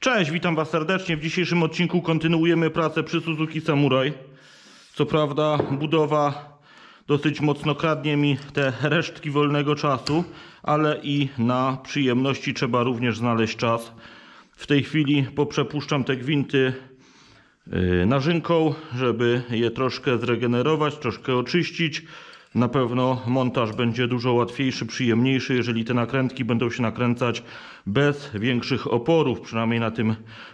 Cześć, witam Was serdecznie. W dzisiejszym odcinku kontynuujemy pracę przy Suzuki Samurai. Co prawda budowa dosyć mocno kradnie mi te resztki wolnego czasu, ale i na przyjemności trzeba również znaleźć czas. W tej chwili poprzepuszczam te gwinty narzynką, żeby je troszkę zregenerować, troszkę oczyścić. Na pewno montaż będzie dużo łatwiejszy, przyjemniejszy, jeżeli te nakrętki będą się nakręcać bez większych oporów, przynajmniej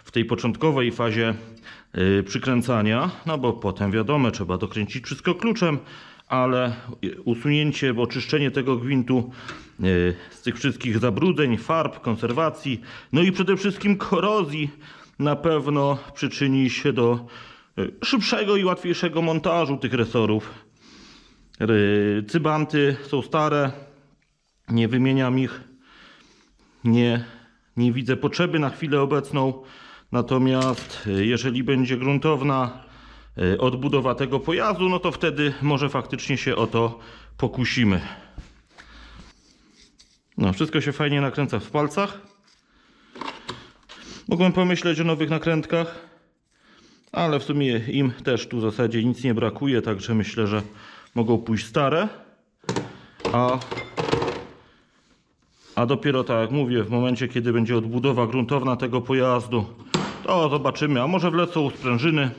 w tej początkowej fazie przykręcania, no bo potem wiadomo, trzeba dokręcić wszystko kluczem, ale usunięcie, oczyszczenie tego gwintu z tych wszystkich zabrudzeń, farb, konserwacji, no i przede wszystkim korozji na pewno przyczyni się do szybszego i łatwiejszego montażu tych resorów. Cybanty są stare, nie wymieniam ich, nie widzę potrzeby na chwilę obecną, natomiast jeżeli będzie gruntowna odbudowa tego pojazdu, no to wtedy może faktycznie się o to pokusimy. No, wszystko się fajnie nakręca w palcach. Mogłem pomyśleć o nowych nakrętkach, ale w sumie im też tu w zasadzie nic nie brakuje, także myślę, że mogą pójść stare, a dopiero, tak jak mówię, w momencie, kiedy będzie odbudowa gruntowna tego pojazdu, to zobaczymy, a może wlecą sprężyny.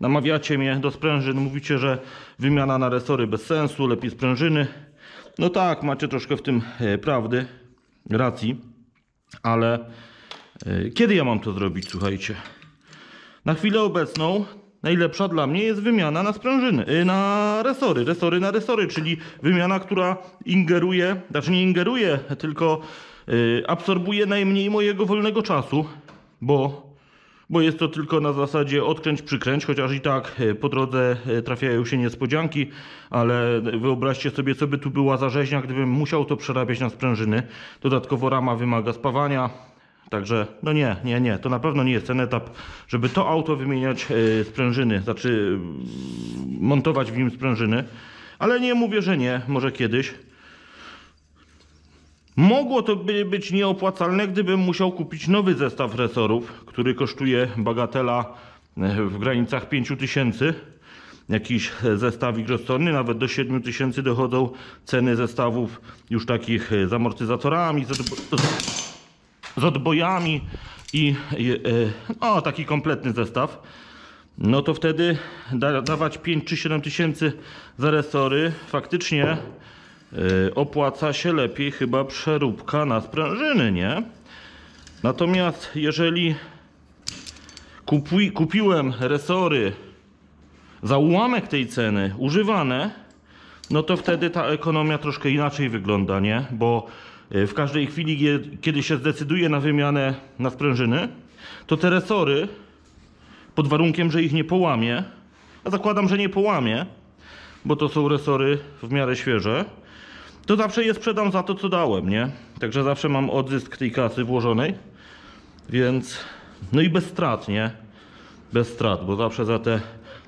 Namawiacie mnie do sprężyn, mówicie, że wymiana na resory bez sensu, lepiej sprężyny. No tak, macie troszkę w tym prawdy, racji, ale kiedy ja mam to zrobić, słuchajcie? Na chwilę obecną najlepsza dla mnie jest wymiana na sprężyny, na resory, resory na resory, czyli wymiana, która ingeruje, znaczy nie ingeruje, tylko absorbuje najmniej mojego wolnego czasu, bo jest to tylko na zasadzie odkręć, przykręć, chociaż i tak po drodze trafiają się niespodzianki, ale wyobraźcie sobie, co by tu była za rzeźnia, gdybym musiał to przerabiać na sprężyny. Dodatkowo rama wymaga spawania. Także no nie, to na pewno nie jest ten etap, żeby to auto wymieniać sprężyny, znaczy montować w nim sprężyny, ale nie mówię, że nie, może kiedyś. Mogło to być nieopłacalne, gdybym musiał kupić nowy zestaw resorów, który kosztuje bagatela w granicach 5000, jakiś zestawik rozsądny, nawet do 7000 dochodzą ceny zestawów już takich z amortyzatorami, z odbojami i no, taki kompletny zestaw, no to wtedy dawać 5 czy 7 tysięcy za resory faktycznie opłaca się lepiej chyba przeróbka na sprężyny, nie? Natomiast jeżeli kupiłem resory za ułamek tej ceny używane, no to wtedy ta ekonomia troszkę inaczej wygląda, nie? Bo w każdej chwili, kiedy się zdecyduje na wymianę na sprężyny, to te resory, pod warunkiem, że ich nie połamie, a zakładam, że nie połamie, bo to są resory w miarę świeże, to zawsze je sprzedam za to, co dałem, nie? Także zawsze mam odzysk tej kasy włożonej, więc no i bez strat, nie? Bez strat, bo zawsze za te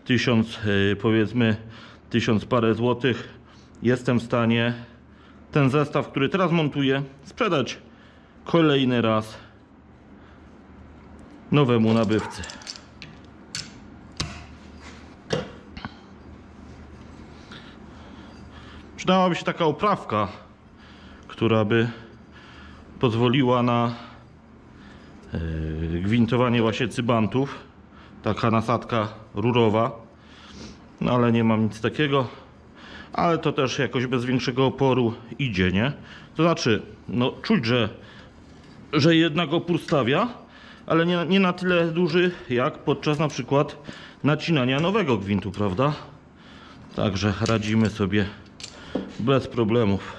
1000, powiedzmy 1000 parę złotych jestem w stanie ten zestaw, który teraz montuję, sprzedać kolejny raz nowemu nabywcy. Przydałaby się taka oprawka, która by pozwoliła na gwintowanie właśnie cybantów. Taka nasadka rurowa, no ale nie mam nic takiego. Ale to też jakoś bez większego oporu idzie, nie? To znaczy, no czuć, że jednak opór stawia, ale nie na tyle duży, jak podczas na przykład nacinania nowego gwintu, prawda? Także radzimy sobie bez problemów.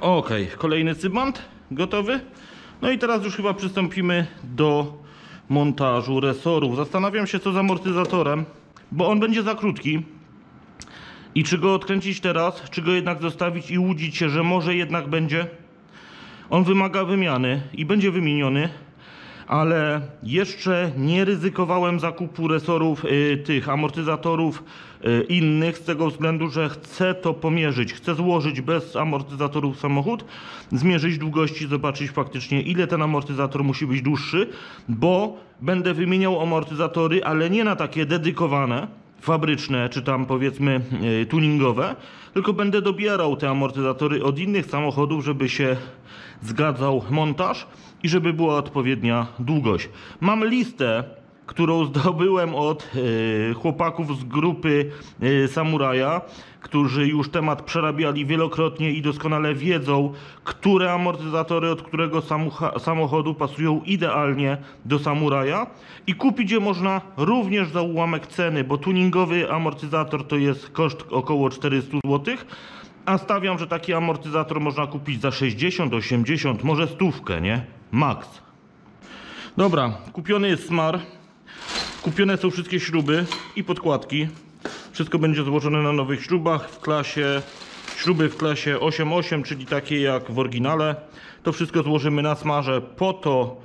Ok, kolejny cybant gotowy. No i teraz już chyba przystąpimy do montażu resorów. Zastanawiam się, co z amortyzatorem, bo on będzie za krótki. I czy go odkręcić teraz, czy go jednak zostawić i łudzić się, że może jednak będzie? On wymaga wymiany i będzie wymieniony, ale jeszcze nie ryzykowałem zakupu resorów tych amortyzatorów innych z tego względu, że chcę to pomierzyć. Chcę złożyć bez amortyzatorów samochód, zmierzyć długości, zobaczyć faktycznie ile ten amortyzator musi być dłuższy, bo będę wymieniał amortyzatory, ale nie na takie dedykowane, fabryczne, czy tam powiedzmy tuningowe, tylko będę dobierał te amortyzatory od innych samochodów, żeby się zgadzał montaż i żeby była odpowiednia długość. Mam listę, którą zdobyłem od chłopaków z grupy Samuraja, którzy już temat przerabiali wielokrotnie i doskonale wiedzą, które amortyzatory od którego samochodu pasują idealnie do Samuraja. I kupić je można również za ułamek ceny, bo tuningowy amortyzator to jest koszt około 400 zł, a stawiam, że taki amortyzator można kupić za 60, 80, może stówkę, nie? Max. Dobra, kupiony jest smar. Kupione są wszystkie śruby i podkładki. Wszystko będzie złożone na nowych śrubach w klasie, śruby w klasie 8.8, czyli takie jak w oryginale. To wszystko złożymy na smarze po to...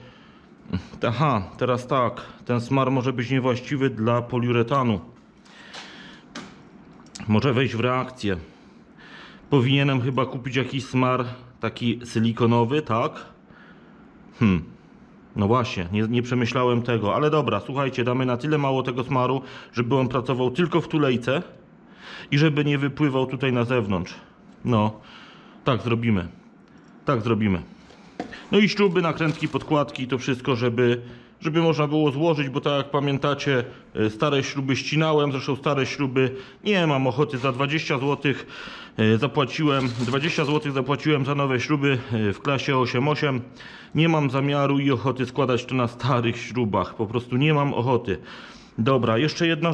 Aha, teraz tak, ten smar może być niewłaściwy dla poliuretanu. Może wejść w reakcję. Powinienem chyba kupić jakiś smar taki silikonowy, tak? No właśnie, nie przemyślałem tego, ale dobra, słuchajcie, damy na tyle mało tego smaru, żeby on pracował tylko w tulejce i żeby nie wypływał tutaj na zewnątrz. No, tak zrobimy. Tak zrobimy. No i śruby, nakrętki, podkładki, to wszystko, żeby można było złożyć, bo tak jak pamiętacie, stare śruby ścinałem, zresztą stare śruby nie mam ochoty za 20 zł zapłaciłem, 20 zł zapłaciłem za nowe śruby w klasie 8.8, nie mam zamiaru i ochoty składać to na starych śrubach, po prostu nie mam ochoty. Dobra, jeszcze jedna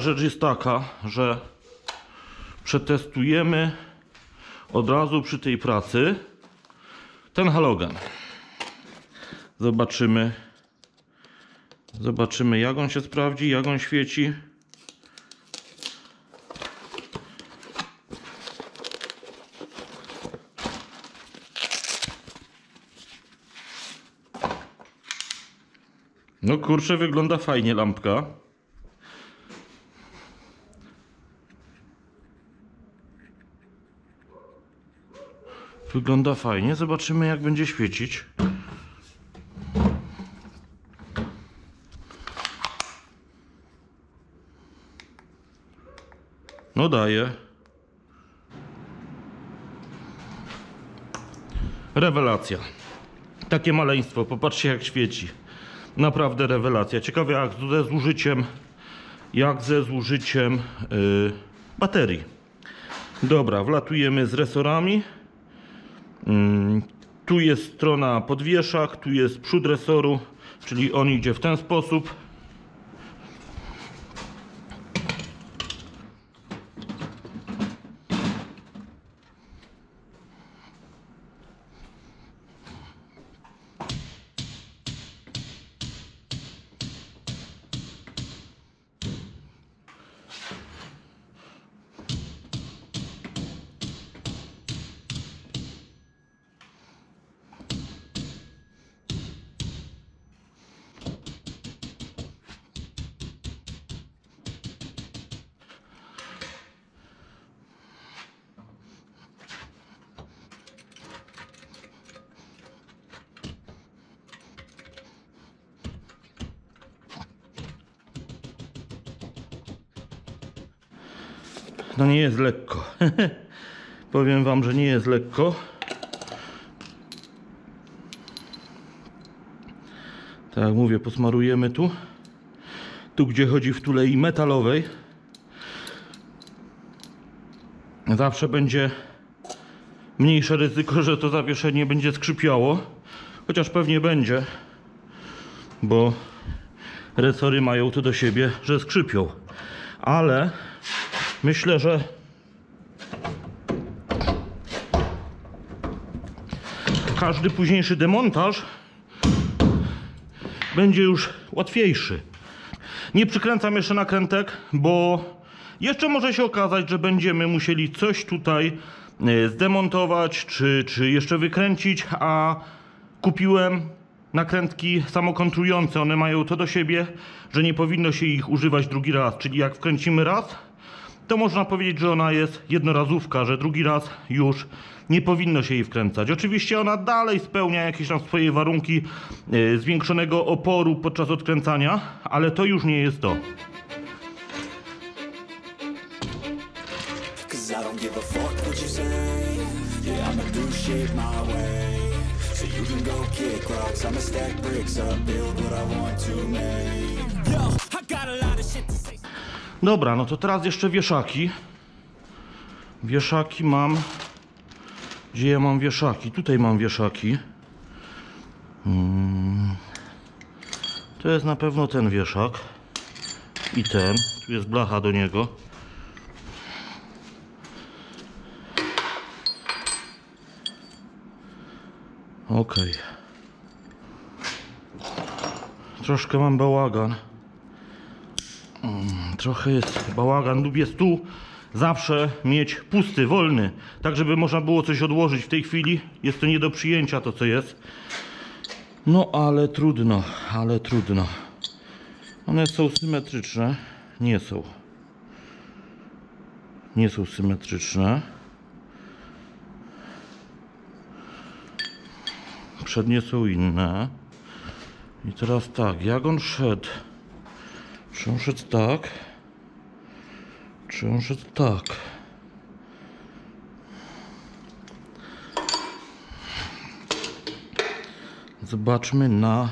rzecz jest taka, że przetestujemy od razu przy tej pracy ten halogen. Zobaczymy jak on się sprawdzi, jak on świeci. No kurczę, wygląda fajnie lampka. Wygląda fajnie, zobaczymy jak będzie świecić. No daje. Rewelacja. Takie maleństwo, popatrzcie jak świeci. Naprawdę rewelacja. Ciekawe jak ze zużyciem baterii. Dobra, wlatujemy z resorami. Tu jest strona podwieszak, tu jest przód resoru, czyli on idzie w ten sposób. No nie jest lekko. Powiem wam, że nie jest lekko. Tak jak mówię, posmarujemy tu gdzie chodzi w tulei metalowej. Zawsze będzie mniejsze ryzyko, że to zawieszenie będzie skrzypiało. Chociaż pewnie będzie, bo resory mają to do siebie, że skrzypią. Ale myślę, że każdy późniejszy demontaż będzie już łatwiejszy. Nie przykręcam jeszcze nakrętek, bo jeszcze może się okazać, że będziemy musieli coś tutaj zdemontować, czy jeszcze wykręcić, a Kupiłem nakrętki samokontrujące. One mają to do siebie, że nie powinno się ich używać drugi raz. Czyli jak wkręcimy raz, to można powiedzieć, że ona jest jednorazówka, że drugi raz już nie powinno się jej wkręcać. Oczywiście ona dalej spełnia jakieś tam swoje warunki zwiększonego oporu podczas odkręcania, ale to już nie jest to. Dobra, no to teraz jeszcze wieszaki. Wieszaki mam. Gdzie ja mam wieszaki? Tutaj mam wieszaki. To jest na pewno ten wieszak. I ten. Tu jest blacha do niego. Okej. Troszkę mam bałagan. Trochę jest bałagan. Lubię stół zawsze mieć pusty, wolny, tak żeby można było coś odłożyć. W tej chwili jest to nie do przyjęcia to, co jest. No ale trudno, ale trudno. One są symetryczne. Nie są. Nie są symetryczne. Przednie są inne. I teraz tak, jak on szedł? Czy on szedł tak? Czy on szedł tak? Zobaczmy na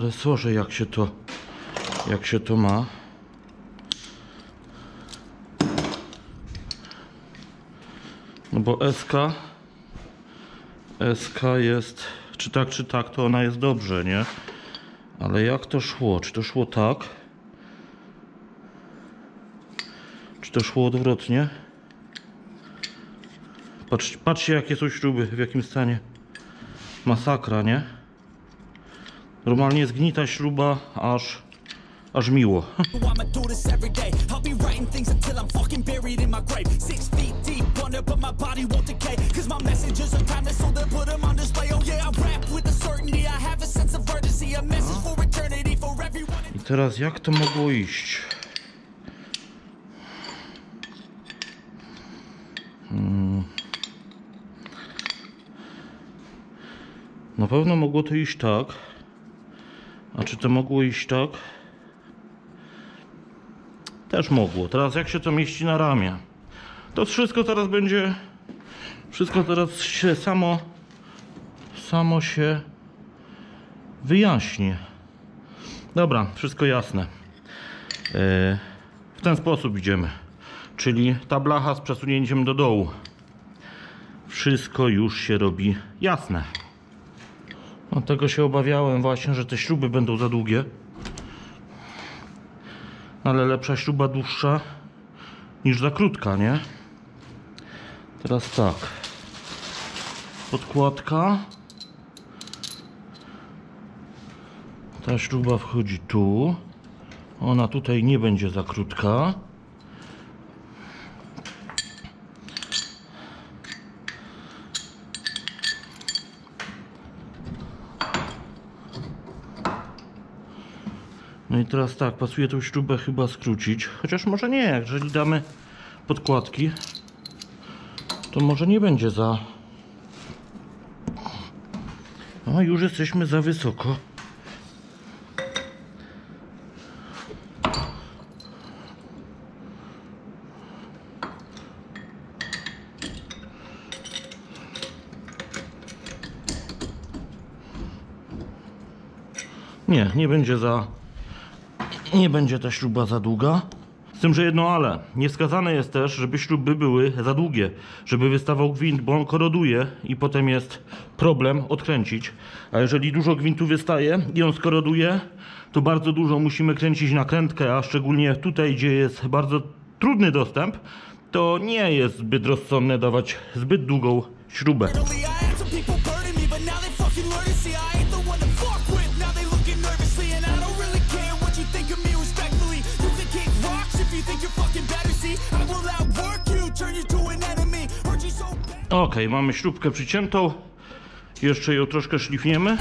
resorze, jak się to ma. No bo SK jest, czy tak, to ona jest dobrze, nie? Ale jak to szło? Czy to szło tak? Czy to szło odwrotnie? Patrzcie, jakie są śruby, w jakim stanie. Masakra, nie? Normalnie zgnita śruba, aż miło. I teraz jak to mogło iść? Na pewno mogło to iść tak. A czy to mogło iść tak? Też mogło. Teraz jak się to mieści na ramię? To wszystko teraz będzie... Wszystko teraz się samo się wyjaśni. Dobra, wszystko jasne. W ten sposób idziemy. Czyli ta blacha z przesunięciem do dołu. Wszystko już się robi jasne. No, tego się obawiałem właśnie, że te śruby będą za długie. Ale lepsza śruba dłuższa niż za krótka, nie? Teraz tak. Podkładka. Ta śruba wchodzi tu. Ona tutaj nie będzie za krótka. No i teraz tak, pasuje tą śrubę chyba skrócić. Chociaż może nie, jeżeli damy podkładki, to może nie będzie za... No już jesteśmy za wysoko. Nie, nie będzie za... Nie będzie ta śruba za długa. Z tym, że jedno ale. Nie wskazane jest też, żeby śruby były za długie. Żeby wystawał gwint, bo on koroduje i potem jest problem odkręcić. A jeżeli dużo gwintu wystaje i on skoroduje, to bardzo dużo musimy kręcić nakrętkę, a szczególnie tutaj, gdzie jest bardzo trudny dostęp, to nie jest zbyt rozsądne dawać zbyt długą śrubę. Ok, mamy śrubkę przyciętą. Jeszcze ją troszkę szlifniemy.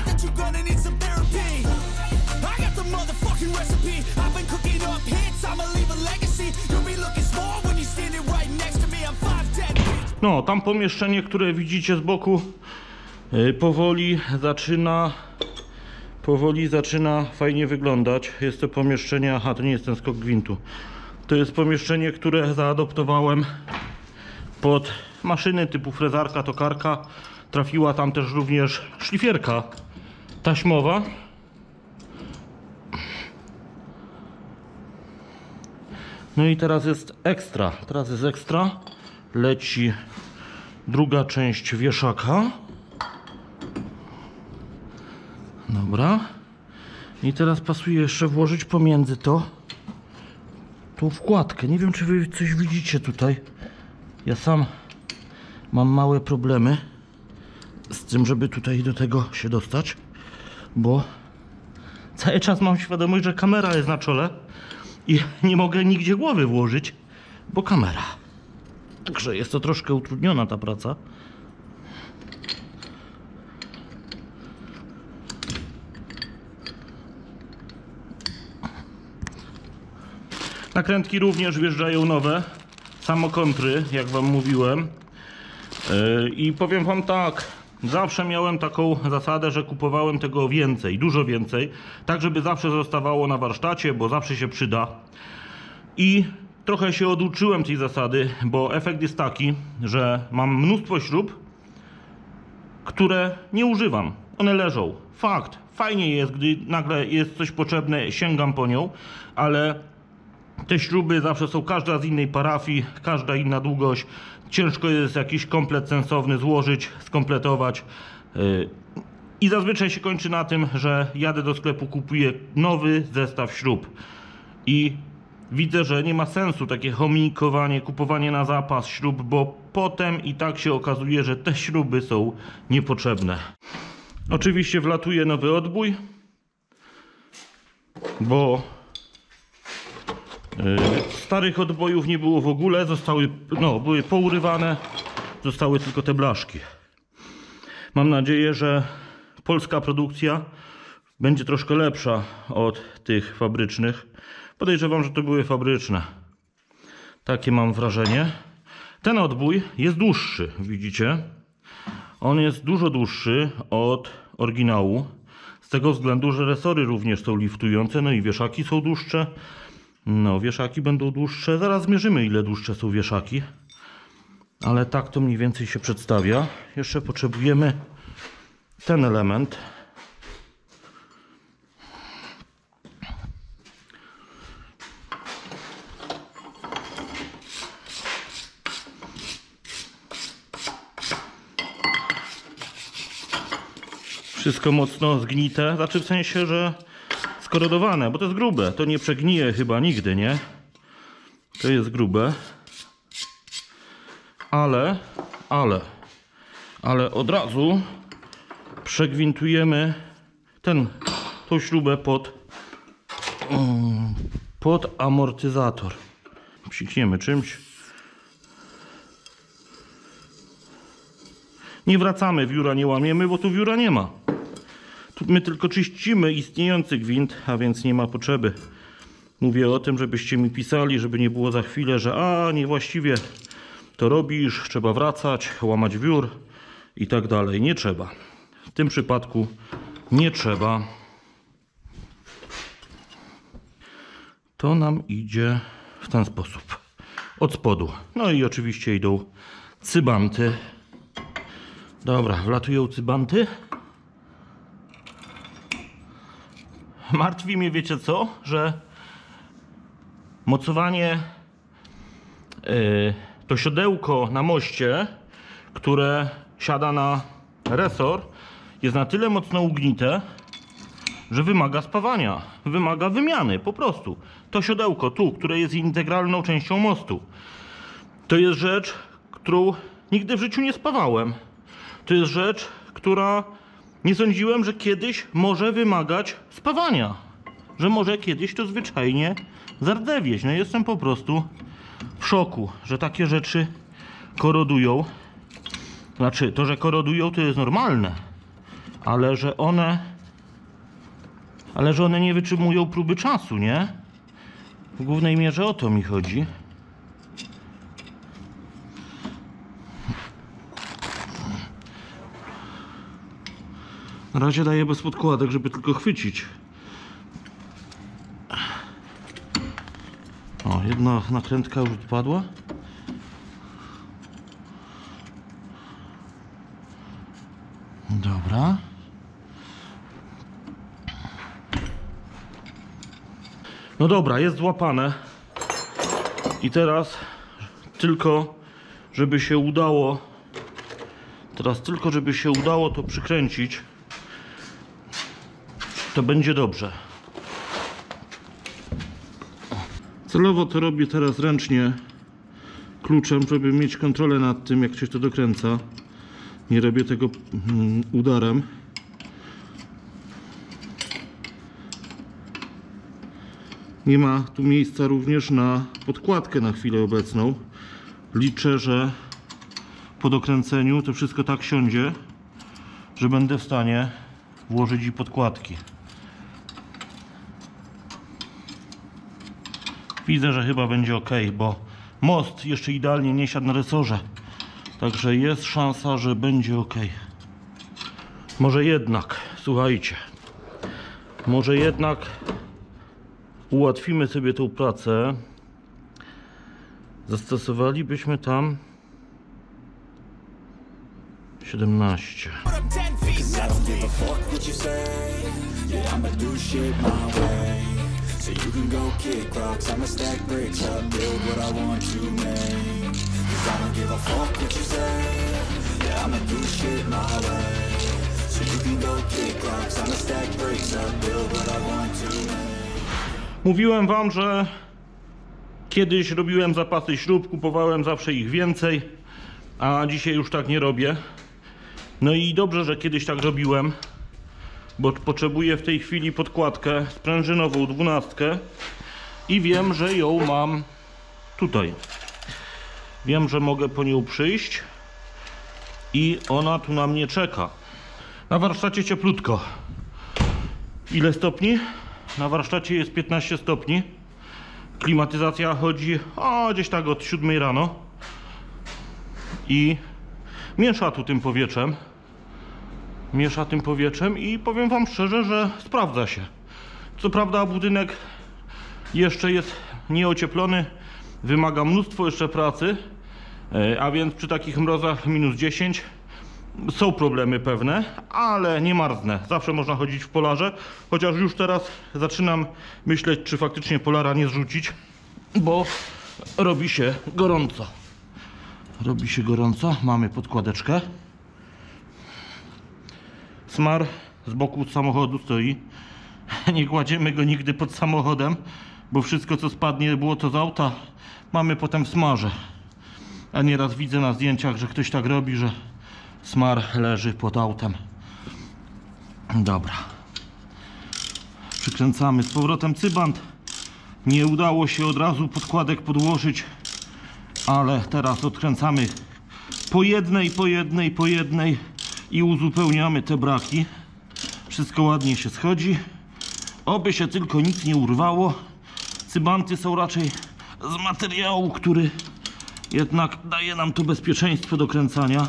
No, tam pomieszczenie, które widzicie z boku, powoli zaczyna fajnie wyglądać. Jest to pomieszczenie, aha, to nie jest ten skok gwintu. To jest pomieszczenie, które zaadoptowałem pod maszyny typu frezarka, tokarka. Trafiła tam też również szlifierka taśmowa. No i teraz jest ekstra. Leci druga część wieszaka. Dobra. I teraz pasuje jeszcze włożyć pomiędzy to tą wkładkę. Nie wiem, czy wy coś widzicie tutaj. Ja sam mam małe problemy z tym, żeby tutaj do tego się dostać, bo cały czas mam świadomość, że kamera jest na czole i nie mogę nigdzie głowy włożyć, bo kamera. Także jest to troszkę utrudniona ta praca. Nakrętki również wjeżdżają nowe, samokontry, jak wam mówiłem. I powiem wam tak, zawsze miałem taką zasadę, że kupowałem tego więcej, dużo więcej, tak żeby zawsze zostawało na warsztacie, bo zawsze się przyda. I trochę się oduczyłem tej zasady, bo efekt jest taki, że mam mnóstwo śrub, które nie używam. One leżą. Fakt. Fajnie jest, gdy nagle jest coś potrzebne, sięgam po nią, ale te śruby zawsze są każda z innej parafii, każda inna długość. Ciężko jest jakiś komplet sensowny złożyć, skompletować. I zazwyczaj się kończy na tym, że jadę do sklepu, kupuję nowy zestaw śrub. I widzę, że nie ma sensu takie chomikowanie, kupowanie na zapas śrub, bo potem i tak się okazuje, że te śruby są niepotrzebne. Oczywiście wlatuje nowy odbój, bo starych odbojów nie było w ogóle, były pourywane, zostały tylko te blaszki. Mam nadzieję, że polska produkcja będzie troszkę lepsza od tych fabrycznych. Podejrzewam, że to były fabryczne. Takie mam wrażenie. Ten odbój jest dłuższy, widzicie? On jest dużo dłuższy od oryginału. Z tego względu, że resory również są liftujące, no i wieszaki są dłuższe. No, wieszaki będą dłuższe. Zaraz zmierzymy, ile dłuższe są wieszaki. Ale tak to mniej więcej się przedstawia. Jeszcze potrzebujemy ten element. Wszystko mocno zgnite, znaczy w sensie, że skorodowane, bo to jest grube, to nie przegnije chyba nigdy, nie? To jest grube, ale od razu przegwintujemy tą śrubę pod amortyzator. Psikniemy czymś. Nie wracamy, wióra nie łamiemy, bo tu wióra nie ma. Tu my tylko czyścimy istniejący gwint, a więc nie ma potrzeby. Mówię o tym, żebyście mi pisali, żeby nie było za chwilę, że niewłaściwie to robisz, trzeba wracać, łamać wiór i tak dalej. Nie trzeba. W tym przypadku nie trzeba. To nam idzie w ten sposób. Od spodu. No i oczywiście idą cybanty. Dobra, wlatują cybanty. Martwi mnie, wiecie co? Że mocowanie, to siodełko na moście, które siada na resor, jest na tyle mocno ugnite, że wymaga spawania, wymaga wymiany po prostu. To siodełko tu, które jest integralną częścią mostu, to jest rzecz, którą nigdy w życiu nie spawałem. To jest rzecz, która nie sądziłem, że kiedyś może wymagać spawania. Że może kiedyś to zwyczajnie zardzewieć. No jestem po prostu w szoku, że takie rzeczy korodują. Znaczy, to, że korodują, to jest normalne. ale że one nie wytrzymują próby czasu, nie? W głównej mierze o to mi chodzi. Na razie daję bez podkładek, żeby tylko chwycić. O, jedna nakrętka już odpadła. Dobra. No dobra, jest złapane. I teraz tylko, żeby się udało, to przykręcić. To będzie dobrze. Celowo to robię teraz ręcznie kluczem, żeby mieć kontrolę nad tym, jak się to dokręca. Nie robię tego udarem. Nie ma tu miejsca również na podkładkę na chwilę obecną. Liczę, że po dokręceniu to wszystko tak siądzie, że będę w stanie włożyć i podkładki. Widzę, że chyba będzie ok, bo most jeszcze idealnie nie siadł na resorze. Także jest szansa, że będzie ok. Może jednak, słuchajcie, może jednak ułatwimy sobie tą pracę. Zastosowalibyśmy tam 17. So you can go kick rocks, I'ma stack bricks up, build what I want to make. Cause I don't give a fuck what you say, yeah I'ma do shit my way. So you can go kick rocks, I'ma stack bricks up, build what I want to make. Mówiłem wam, że kiedyś robiłem zapasy śrub, kupowałem zawsze ich więcej, a dzisiaj już tak nie robię. No i dobrze, że kiedyś tak robiłem, bo potrzebuję w tej chwili podkładkę sprężynową 12 i wiem, że ją mam tutaj. Wiem, że mogę po nią przyjść i ona tu na mnie czeka. Na warsztacie cieplutko. Ile stopni? Na warsztacie jest 15 stopni. Klimatyzacja chodzi gdzieś tak od 7 rano i miesza tu tym powietrzem. I powiem wam szczerze, że sprawdza się. Co prawda budynek jeszcze jest nieocieplony, wymaga mnóstwo jeszcze pracy, a więc przy takich mrozach minus 10 są problemy pewne, ale nie marznę. Zawsze można chodzić w polarze, chociaż już teraz zaczynam myśleć, czy faktycznie polara nie zrzucić, bo robi się gorąco. Mamy podkładeczkę. Smar z boku samochodu stoi. Nie kładziemy go nigdy pod samochodem, bo wszystko co spadnie było to z auta, mamy potem w smarze. A nieraz widzę na zdjęciach, że ktoś tak robi, że smar leży pod autem. Dobra. Przykręcamy z powrotem cybant. Nie udało się od razu podkładek podłożyć, ale teraz odkręcamy po jednej. I uzupełniamy te braki. Wszystko ładnie się schodzi. Oby się tylko nic nie urwało. Cybanty są raczej z materiału, który jednak daje nam to bezpieczeństwo do kręcania.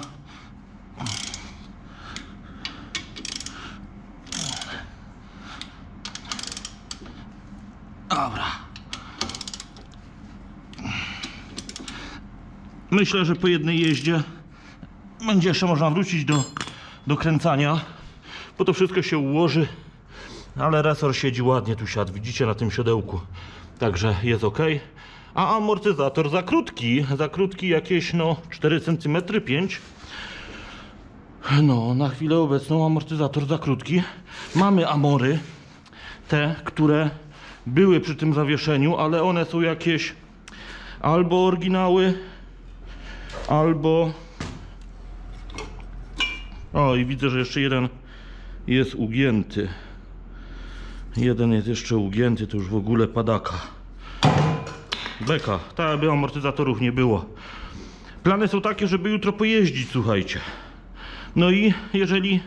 Dobra. Myślę, że po jednej jeździe będzie jeszcze można wrócić do kręcania, bo to wszystko się ułoży, ale resor siedzi ładnie, tu siadł, widzicie, na tym siodełku, także jest ok. A amortyzator za krótki, jakieś 4 cm 5 na chwilę obecną amortyzator za krótki. Mamy amory, te, które były przy tym zawieszeniu, ale one są jakieś albo oryginały, albo i widzę, że jeszcze jeden jest ugięty. To już w ogóle padaka. Beka, tak aby amortyzatorów nie było. Plany są takie, żeby jutro pojeździć, słuchajcie. No i jeżeli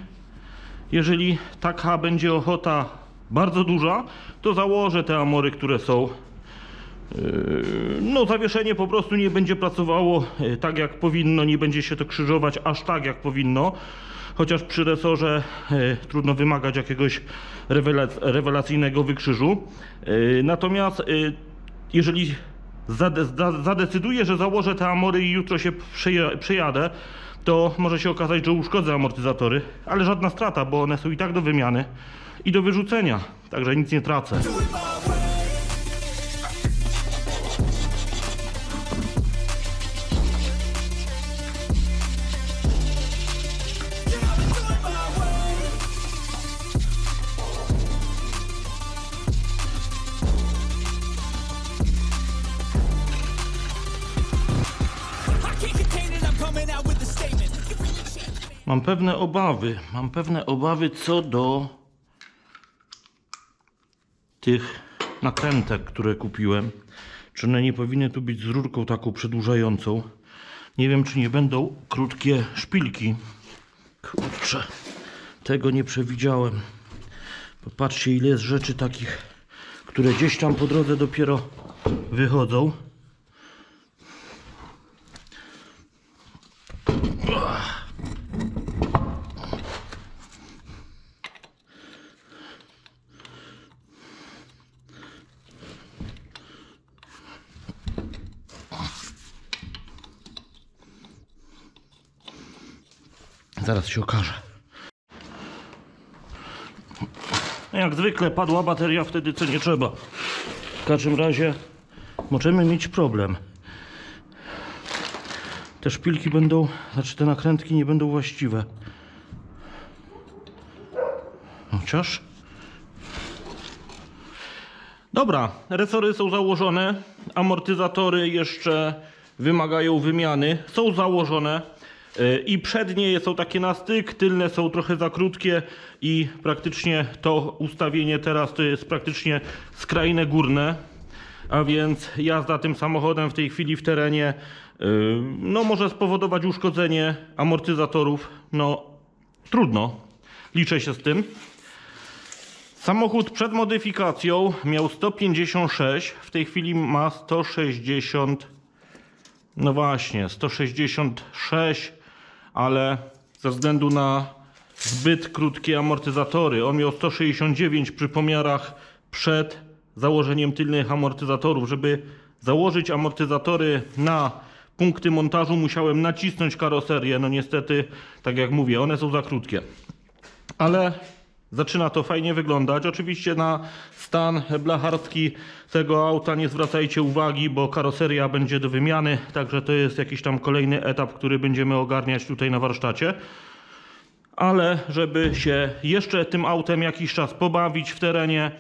Jeżeli taka będzie ochota bardzo duża, to założę te amory, które są. No zawieszenie po prostu nie będzie pracowało tak jak powinno, nie będzie się to krzyżować aż tak jak powinno. Chociaż przy resorze trudno wymagać jakiegoś rewelacyjnego wykrzyżu. Natomiast jeżeli zadecyduję, że założę te amory i jutro się przejadę, to może się okazać, że uszkodzę amortyzatory, ale żadna strata, bo one są i tak do wymiany i do wyrzucenia, także nic nie tracę. Mam pewne obawy co do tych nakrętek, które kupiłem. Czy one nie powinny tu być z rurką taką przedłużającą? Nie wiem, czy nie będą krótkie szpilki. Kurczę, tego nie przewidziałem. Popatrzcie, ile jest rzeczy takich, które gdzieś tam po drodze dopiero wychodzą. Zaraz się okaże. Jak zwykle padła bateria wtedy, co nie trzeba. W każdym razie możemy mieć problem. Te szpilki będą, znaczy te nakrętki nie będą właściwe. Chociaż... Dobra, resory są założone. Amortyzatory jeszcze wymagają wymiany. Są założone. I przednie są takie na styk, tylne są trochę za krótkie i praktycznie to ustawienie teraz to jest praktycznie skrajne górne, a więc jazda tym samochodem w tej chwili w terenie no może spowodować uszkodzenie amortyzatorów, no trudno, liczę się z tym. Samochód przed modyfikacją miał 156, w tej chwili ma 160, no właśnie 166. Ale ze względu na zbyt krótkie amortyzatory, on miał 169 przy pomiarach przed założeniem tylnych amortyzatorów. Żeby założyć amortyzatory na punkty montażu, musiałem nacisnąć karoserię. No niestety, tak jak mówię, one są za krótkie. Ale zaczyna to fajnie wyglądać. Oczywiście na stan blacharski tego auta nie zwracajcie uwagi, bo karoseria będzie do wymiany, także to jest jakiś tam kolejny etap, który będziemy ogarniać tutaj na warsztacie. Ale żeby się jeszcze tym autem jakiś czas pobawić w terenie,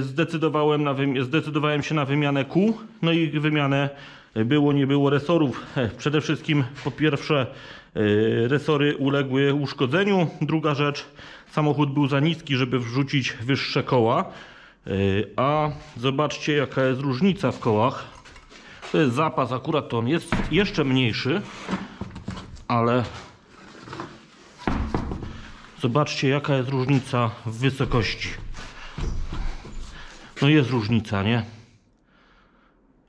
zdecydowałem się na wymianę kół, no i wymianę było nie było resorów. Przede wszystkim po pierwsze resory uległy uszkodzeniu, druga rzecz, samochód był za niski, żeby wrzucić wyższe koła, a zobaczcie jaka jest różnica w kołach. To jest zapas, akurat to on jest jeszcze mniejszy, ale zobaczcie jaka jest różnica w wysokości. No jest różnica, nie?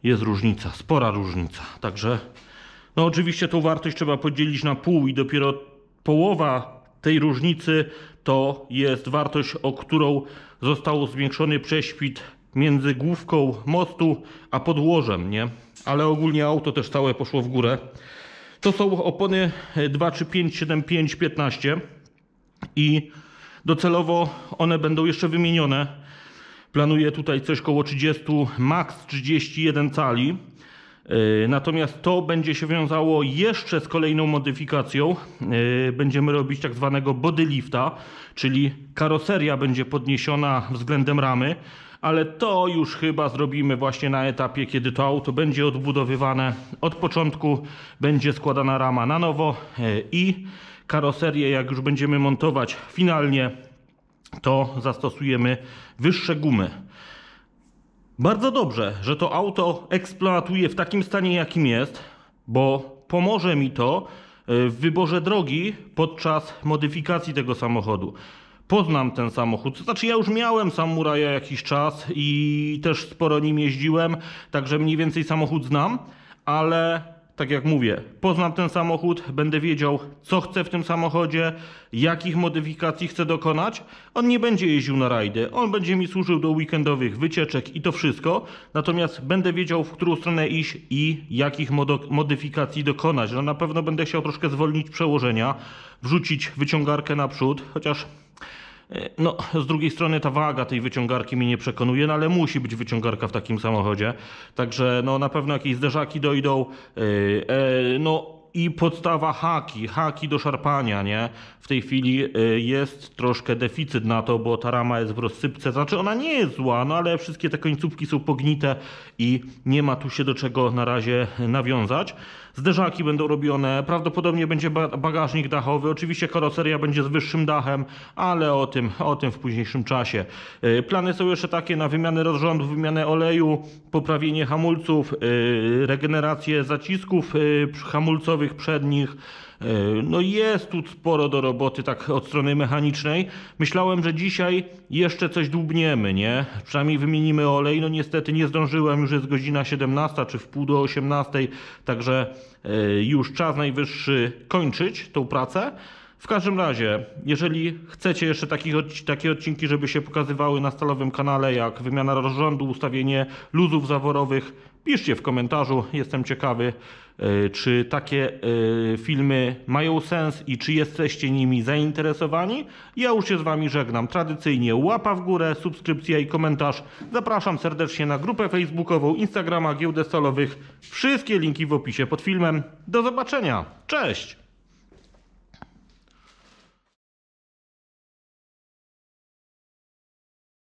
Jest różnica, spora różnica, także no oczywiście tą wartość trzeba podzielić na pół i dopiero połowa tej różnicy to jest wartość, o którą został zwiększony prześwit między główką mostu a podłożem, nie? Ale ogólnie auto też całe poszło w górę. To są opony 235 75 15 i docelowo one będą jeszcze wymienione. Planuję tutaj coś koło 30, max 31 cali. Natomiast to będzie się wiązało jeszcze z kolejną modyfikacją. Będziemy robić tak zwanego body lifta, czyli karoseria będzie podniesiona względem ramy, ale to już chyba zrobimy właśnie na etapie, kiedy to auto będzie odbudowywane. Od początku będzie składana rama na nowo i karoserię, jak już będziemy montować finalnie, to zastosujemy wyższe gumy. Bardzo dobrze, że to auto eksploatuję w takim stanie, jakim jest, bo pomoże mi to w wyborze drogi podczas modyfikacji tego samochodu. Poznam ten samochód, znaczy ja już miałem Samuraja jakiś czas i też sporo nim jeździłem, także mniej więcej samochód znam, ale tak jak mówię, poznam ten samochód, będę wiedział, co chcę w tym samochodzie, jakich modyfikacji chcę dokonać. On nie będzie jeździł na rajdy, on będzie mi służył do weekendowych wycieczek i to wszystko, natomiast będę wiedział, w którą stronę iść i jakich modyfikacji dokonać. No, na pewno będę chciał troszkę zwolnić przełożenia, wrzucić wyciągarkę naprzód, chociaż no, z drugiej strony ta waga tej wyciągarki mnie nie przekonuje, no ale musi być wyciągarka w takim samochodzie. Także no, na pewno jakieś zderzaki dojdą, no i podstawa haki do szarpania, nie? W tej chwili jest troszkę deficyt na to, bo ta rama jest w rozsypce, znaczy ona nie jest zła, no ale wszystkie te końcówki są pognite i nie ma tu się do czego na razie nawiązać. Zderzaki będą robione, prawdopodobnie będzie bagażnik dachowy, oczywiście karoseria będzie z wyższym dachem, ale o tym w późniejszym czasie. Plany są jeszcze takie na wymianę rozrządu, wymianę oleju, poprawienie hamulców, regenerację zacisków hamulcowych przednich. No jest tu sporo do roboty tak od strony mechanicznej. Myślałem, że dzisiaj jeszcze coś dłubniemy, nie? Przynajmniej wymienimy olej. No niestety nie zdążyłem, już jest godzina 17 czy wpół do 18, także już czas najwyższy kończyć tą pracę. W każdym razie, jeżeli chcecie jeszcze takie odcinki, żeby się pokazywały na Stalowym kanale, jak wymiana rozrządu, ustawienie luzów zaworowych, piszcie w komentarzu, jestem ciekawy, czy takie filmy mają sens i czy jesteście nimi zainteresowani. Ja już się z Wami żegnam. Tradycyjnie łapa w górę, subskrypcja i komentarz. Zapraszam serdecznie na grupę facebookową, Instagrama, Giełdę Stalowych. Wszystkie linki w opisie pod filmem. Do zobaczenia. Cześć!